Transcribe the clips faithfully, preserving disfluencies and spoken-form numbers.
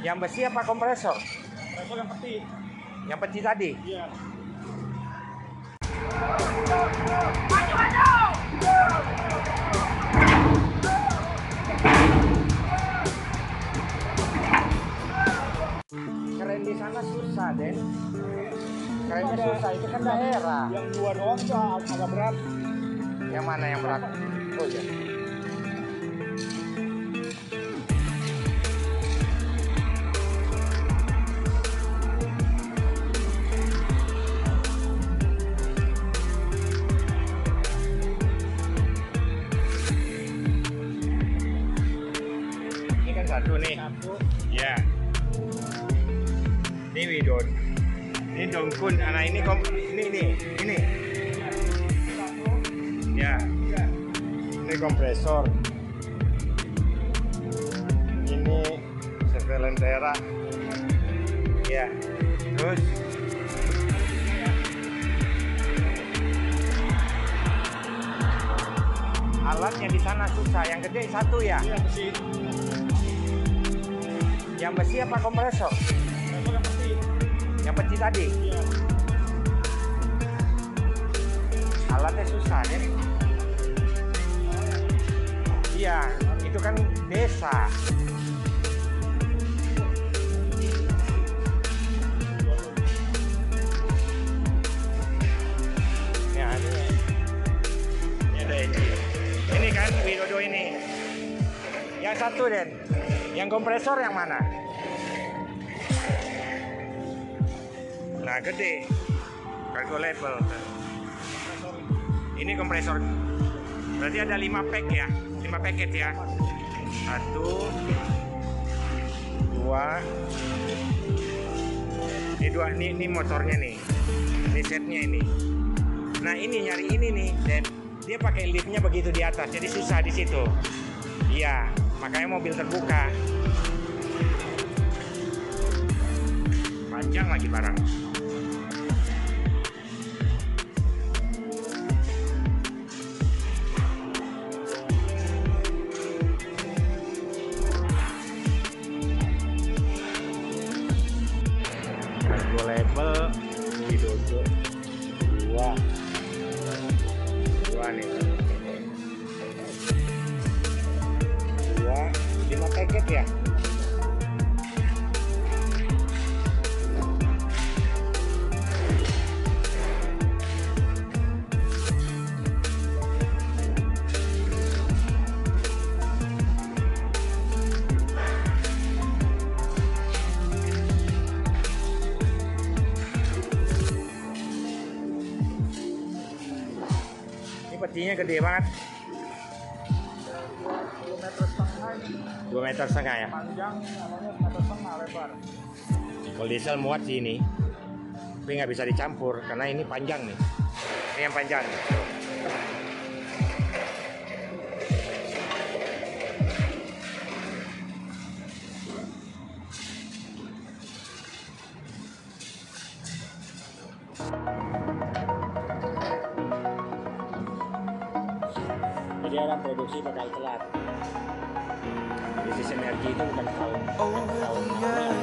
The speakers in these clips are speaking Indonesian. Yang besi apa kompresor? Kompresor yang peti. Yang peti tadi? Iya. Maju, maju! Keren di sana susah, Den. Kerennya susah, itu kan daerah. Yang dua doang itu agak berat. Yang mana yang berat? Oh iya. Satu nih, satu. Ya. Ini Widon, ini Dongkun, anak ini kom, ini ini ini. Ya. Ini kompresor. Ini setelan daerah. Ya. Terus. Alatnya di sana susah, yang gede satu ya. Yang besi apa kompresor? Kompresor yang peti. Yang peti tadi? Iya. Alatnya susah, ya? Iya, itu kan desa. Ini ada. Ini ada ini. Ini kan Widodo ini. Yang satu, Den. Yang kompresor yang mana? Nah, gede. Cargo label. Ini kompresor. Berarti ada lima pack ya. lima paket ya. satu dua. Ini dua ini, ini motornya nih. Ini setnya ini. Nah, ini nyari ini nih, dan dia pakai lipnya begitu di atas. Jadi susah di situ. Iya. Makanya mobil terbuka. Panjang lagi barang. Cargo label di Dodo. Dua. Dua nih. lima paket ya. Ini petinya gede banget. dua meter setengah ya. Panjang, satu meter setengah lebar. Kalau diesel muat sih ini, tapi nggak bisa dicampur karena ini panjang nih. Ini yang panjang. Jadi orang produksi bakal telat. This energy itu bukan tahun tahun lalu.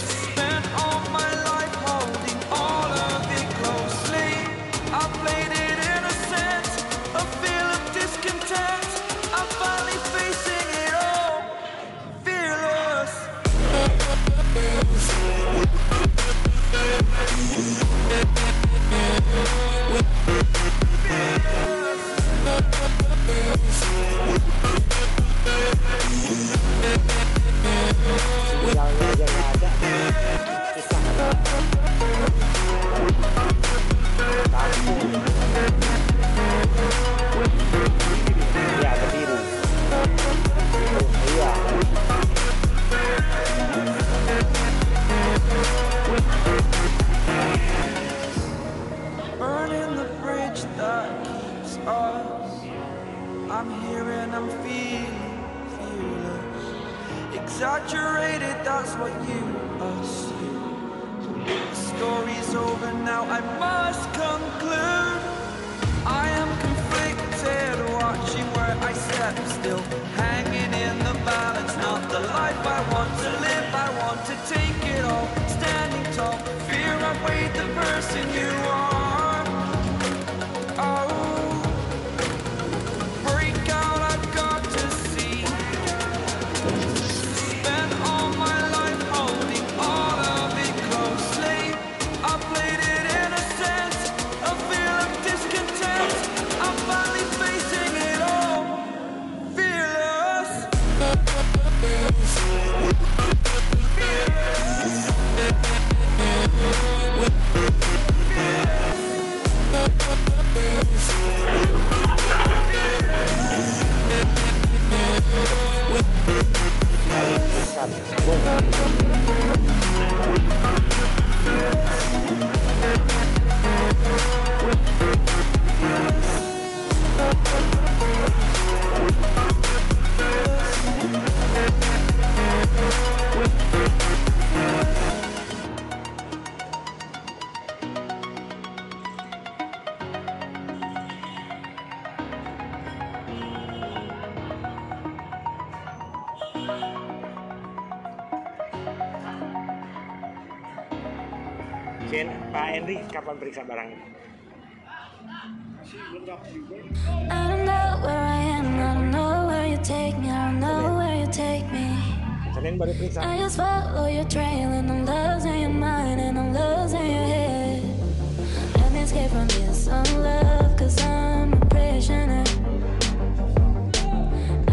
Stand still hanging in the balance. Not the life I want to live, I want to take it all, standing tall. Fear outweighed the person you are. Oh, break out, I've got to see. Spent all my life holding all of it closely. I played it in a sense, a feel of discontent. I'm finally facing it. Jen, Pak Henry, kapan periksa barangnya? I don't know where I am, I don't know where you take me, I don't know where you take me. I just follow your trail and I'm losing your mind and I'm losing your head. Let me escape from this unlove, cause I'm a prisoner.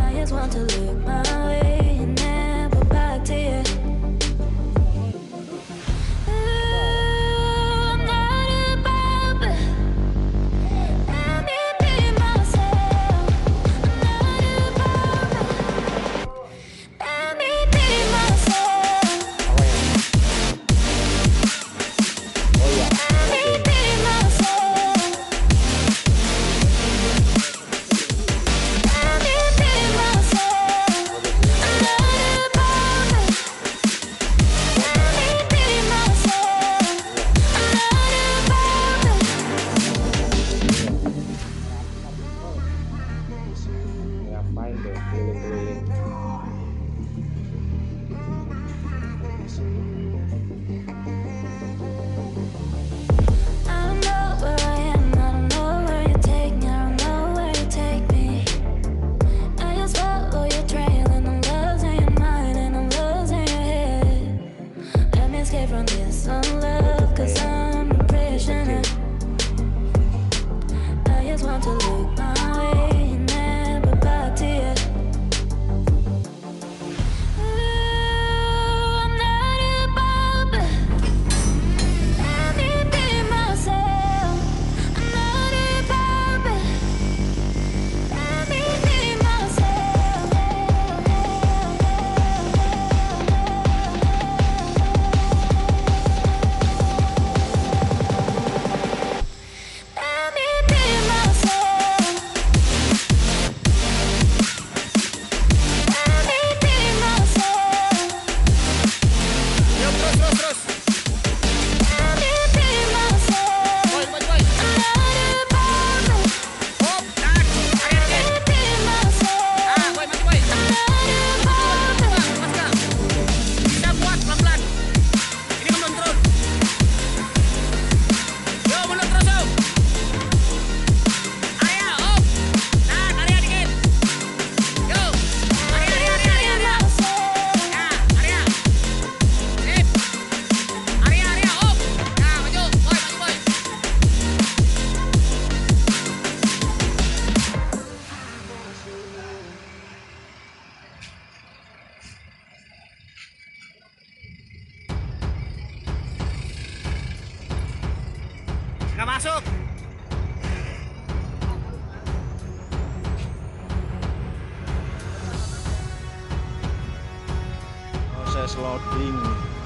I just want to look my way and never back to you. Nggak masuk. Proses loading.